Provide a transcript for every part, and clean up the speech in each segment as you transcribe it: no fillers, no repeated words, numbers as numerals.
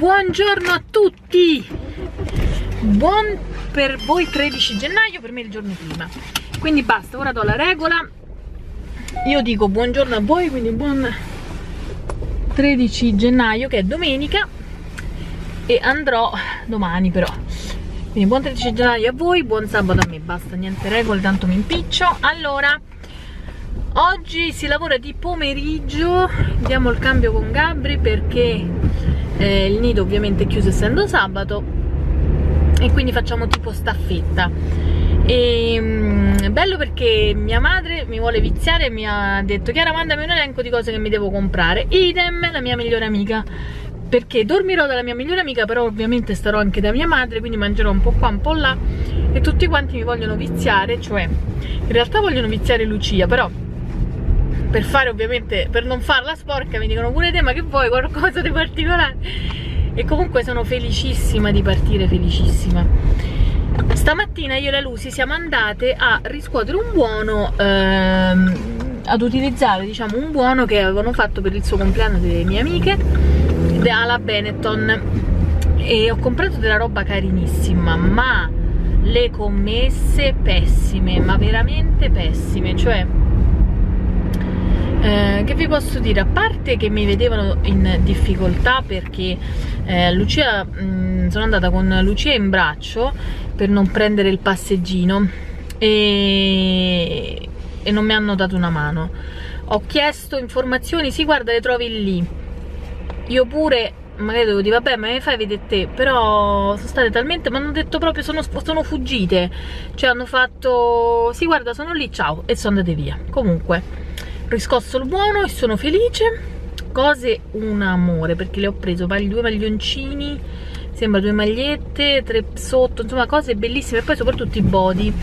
Buongiorno a tutti, buon per voi 13 gennaio, per me il giorno prima, quindi basta, ora do la regola, io dico buongiorno a voi, quindi buon 13 gennaio che è domenica e andrò domani però, quindi buon 13 gennaio a voi, buon sabato a me, basta, niente regole, tanto mi impiccio. Allora, oggi si lavora di pomeriggio, diamo il cambio con Gabri perché il nido ovviamente è chiuso essendo sabato e quindi facciamo tipo staffetta. E bello perché mia madre mi vuole viziare e mi ha detto: Chiara, mandami un elenco di cose che mi devo comprare. Idem la mia migliore amica, perché dormirò dalla mia migliore amica, però ovviamente starò anche da mia madre, quindi mangerò un po' qua, un po' là, e tutti quanti mi vogliono viziare, cioè in realtà vogliono viziare Lucia, però per fare ovviamente, per non farla sporca, mi dicono pure te, ma che vuoi, qualcosa di particolare. E comunque sono felicissima di partire, felicissima. Stamattina io e la Lucy siamo andate a riscuotere un buono, ad utilizzare diciamo un buono che avevano fatto per il suo compleanno delle mie amiche alla Benetton, e ho comprato della roba carinissima, ma le commesse pessime, ma veramente pessime, cioè che vi posso dire, a parte che mi vedevano in difficoltà perché Lucia, sono andata con Lucia in braccio per non prendere il passeggino e non mi hanno dato una mano. Ho chiesto informazioni, sì guarda le trovi lì, io pure magari devo dire vabbè ma mi fai vedere te, però sono state talmente, mi hanno detto proprio sono fuggite, cioè hanno fatto sì guarda sono lì, ciao, e sono andate via. Comunque riscosso il buono e sono felice, cose un amore, perché le ho preso due maglioncini, sembra due magliette, tre sotto, insomma cose bellissime, e poi soprattutto i body,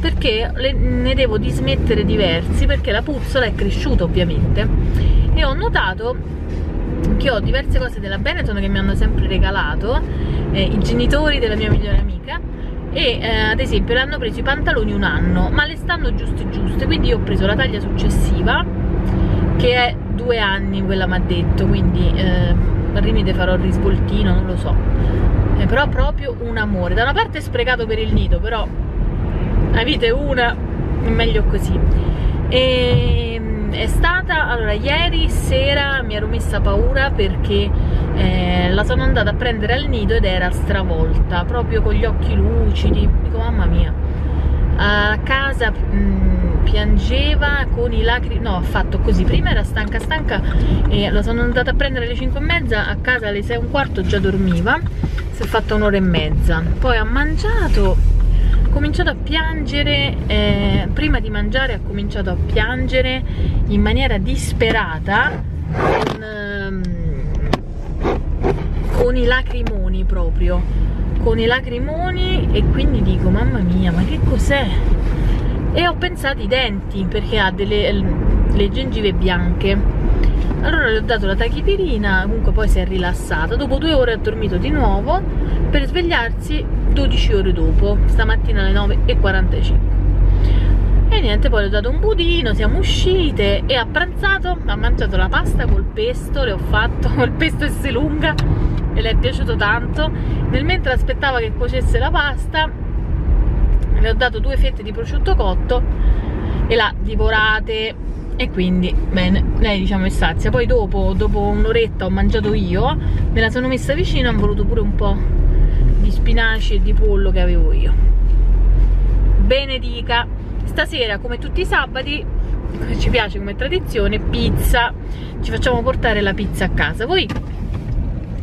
perché ne devo dismettere diversi perché la puzzola è cresciuta ovviamente, e ho notato che ho diverse cose della Benetton che mi hanno sempre regalato i genitori della mia migliore amica, e ad esempio le hanno preso i pantaloni un anno, ma le stanno giuste, quindi io ho preso la taglia successiva che è 2 anni, quella mi ha detto, quindi al limite farò il risvoltino, non lo so, però proprio un amore, da una parte è sprecato per il nido, però la vita è una, è meglio così. E è stata, allora ieri sera mi ero messa paura perché la sono andata a prendere al nido ed era stravolta, proprio con gli occhi lucidi, dico mamma mia, a casa piangeva con i lacrime, no, ha fatto così, prima era stanca e la sono andata a prendere alle 5:30, a casa alle 6:15 già dormiva, si è fatta un'ora e mezza, poi ha mangiato, ha cominciato a piangere, prima di mangiare ha cominciato a piangere in maniera disperata, con i lacrimoni proprio, con i lacrimoni, e quindi dico mamma mia ma che cos'è? E ho pensato i denti, perché ha le gengive bianche, allora le ho dato la tachipirina, comunque poi si è rilassata, dopo 2 ore ha dormito di nuovo per svegliarsi 12 ore dopo, stamattina alle 9:45, e niente, poi le ho dato un budino, siamo uscite, e ha pranzato, ha mangiato la pasta col pesto, le ho fatto col pesto e selunga, e le è piaciuto tanto. Nel mentre aspettava che cuocesse la pasta le ho dato 2 fette di prosciutto cotto e l'ha divorate, e quindi bene, lei diciamo è sazia. Poi dopo un'oretta ho mangiato io, me la sono messa vicino, hanno voluto pure un po' di spinaci e di pollo che avevo io. Benedica. Stasera come tutti i sabati, ci piace come tradizione, pizza, ci facciamo portare la pizza a casa. Voi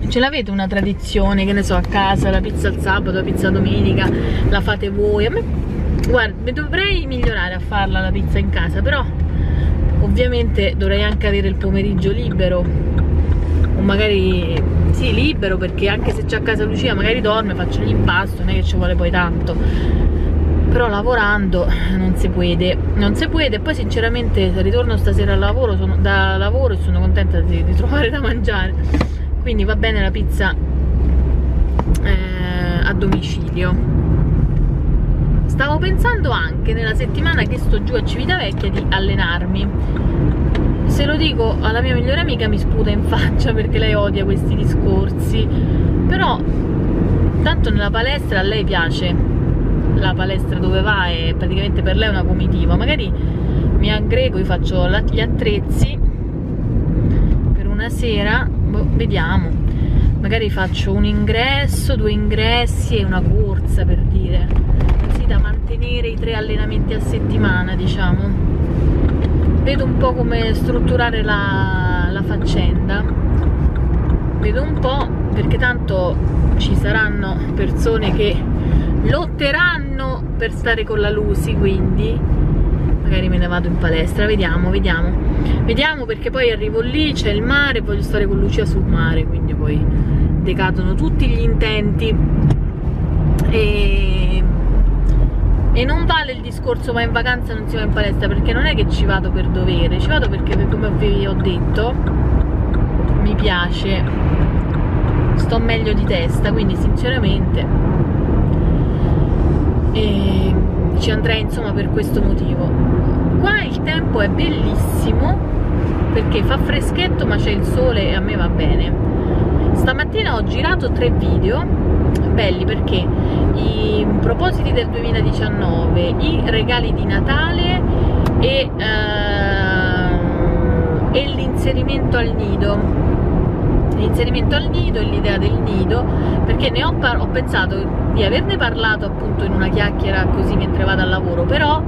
ce l'avete una tradizione, che ne so, a casa la pizza al sabato, la pizza domenica, la fate voi? A me, guarda, mi dovrei migliorare a farla la pizza in casa, però ovviamente dovrei anche avere il pomeriggio libero, o magari sì, libero, perché anche se c'è a casa Lucia magari dorme, faccio l'impasto, non è che ci vuole poi tanto, però lavorando non si puede. Poi sinceramente ritorno stasera al lavoro, da lavoro, e sono contenta di trovare da mangiare, quindi va bene la pizza a domicilio. Stavo pensando anche nella settimana che sto giù a Civitavecchia di allenarmi. Se lo dico alla mia migliore amica mi sputa in faccia perché lei odia questi discorsi, fatto nella palestra, a lei piace la palestra dove va e praticamente per lei è una comitiva, magari mi aggrego, io faccio gli attrezzi per una sera, vediamo, magari faccio un ingresso, 2 ingressi e una corsa, per dire, così da mantenere i 3 allenamenti a settimana, diciamo. Vedo un po' come strutturare la faccenda, vedo un po', perché tanto ci saranno persone che lotteranno per stare con la Lucy, quindi magari me ne vado in palestra, vediamo, perché poi arrivo lì, c'è il mare, voglio stare con Lucia sul mare, quindi poi decadono tutti gli intenti e non vale il discorso ma in vacanza non si va in palestra, perché non è che ci vado per dovere, ci vado perché, come vi ho detto, mi piace, sto meglio di testa, quindi sinceramente ci andrei, insomma, per questo motivo. Qua il tempo è bellissimo perché fa freschetto ma c'è il sole e a me va bene. Stamattina ho girato 3 video belli, perché i propositi del 2019, i regali di Natale e l'inserimento al nido, e l'idea del nido, perché ne ho pensato di averne parlato appunto in una chiacchiera così mentre vado al lavoro, però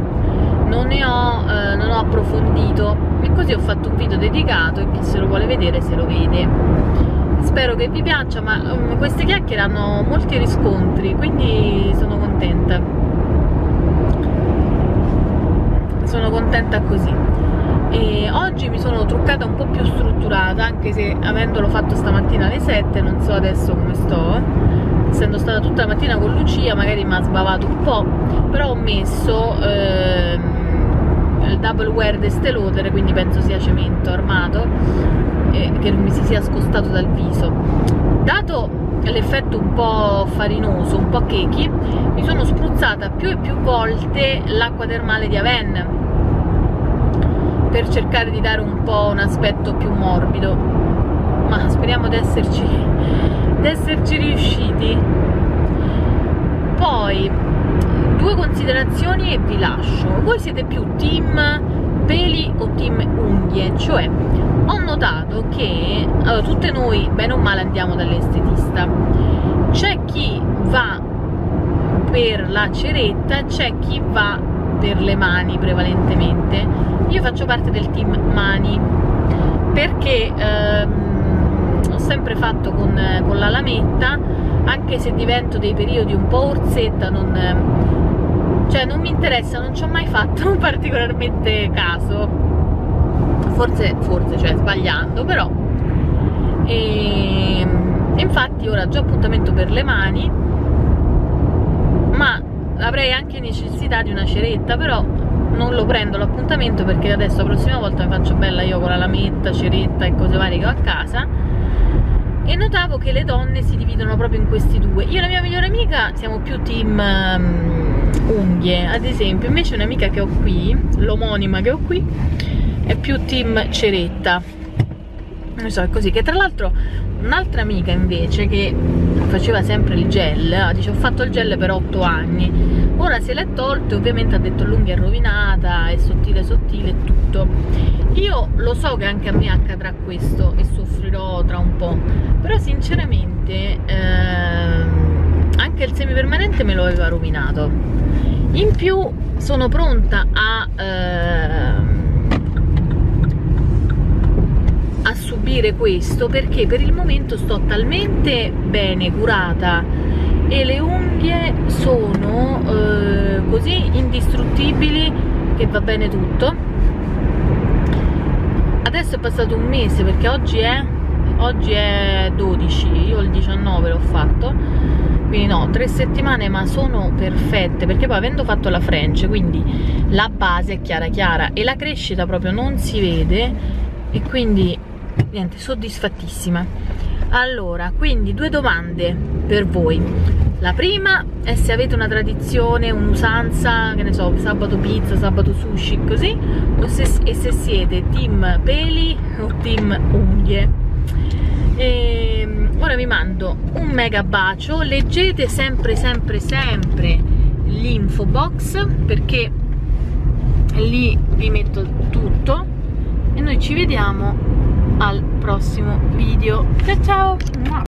non ho approfondito, e così ho fatto un video dedicato e chi se lo vuole vedere se lo vede. Spero che vi piaccia, ma queste chiacchiere hanno molti riscontri, quindi sono contenta. Sono contenta così. E oggi mi sono truccata un po' più strutturata, anche se avendolo fatto stamattina alle 7, non so adesso come sto. Essendo stata tutta la mattina con Lucia, magari mi ha sbavato un po', però ho messo il double wear de Stellotter, quindi penso sia cemento armato, che mi si sia scostato dal viso. Dato l'effetto un po' farinoso, un po' cakey, mi sono spruzzata più e più volte l'acqua termale di Aven per cercare di dare un po' un aspetto più morbido, ma speriamo di esserci riusciti. Poi 2 considerazioni e vi lascio. Voi siete più team peli o team unghie? Cioè, ho notato che tutte noi bene o male andiamo dall'estetista, c'è chi va per la ceretta, c'è chi va per le mani prevalentemente. Io faccio parte del team mani perché ho sempre fatto con la lametta, anche se divento dei periodi un po' orsetta, non mi interessa, non ci ho mai fatto particolarmente caso. Forse, cioè, sbagliando, però. E infatti ora ho già appuntamento per le mani, ma avrei anche necessità di una ceretta, però non lo prendo l'appuntamento perché adesso la prossima volta mi faccio bella io con la lametta, ceretta e cose varie che ho a casa. E notavo che le donne si dividono proprio in questi 2. Io e la mia migliore amica siamo più team unghie, ad esempio. Invece un'amica che ho qui, l'omonima che ho qui, è più team ceretta, non so, è così. Che tra l'altro un'altra amica invece, che faceva sempre il gel, dice ho fatto il gel per 8 anni, ora se l'è tolto e ovviamente ha detto l'unghia è rovinata, è sottile sottile e tutto. Io lo so che anche a me accadrà questo e soffrirò tra un po', però sinceramente anche il semipermanente me lo aveva rovinato, in più sono pronta a subire questo, perché per il momento sto talmente bene curata e le unghie sono così indistruttibili che va bene tutto. Adesso è passato un mese, perché oggi è 12, io il 19 l'ho fatto, quindi no, 3 settimane, ma sono perfette, perché poi avendo fatto la French, quindi la base è chiara e la crescita proprio non si vede, e quindi niente, soddisfattissima. Allora, quindi 2 domande per voi. La prima è se avete una tradizione, un'usanza, che ne so, sabato pizza, sabato sushi, così, e se siete team peli o team unghie. Ora vi mando un mega bacio, leggete sempre l'info box, perché lì vi metto tutto e noi ci vediamo al prossimo video. Ciao ciao!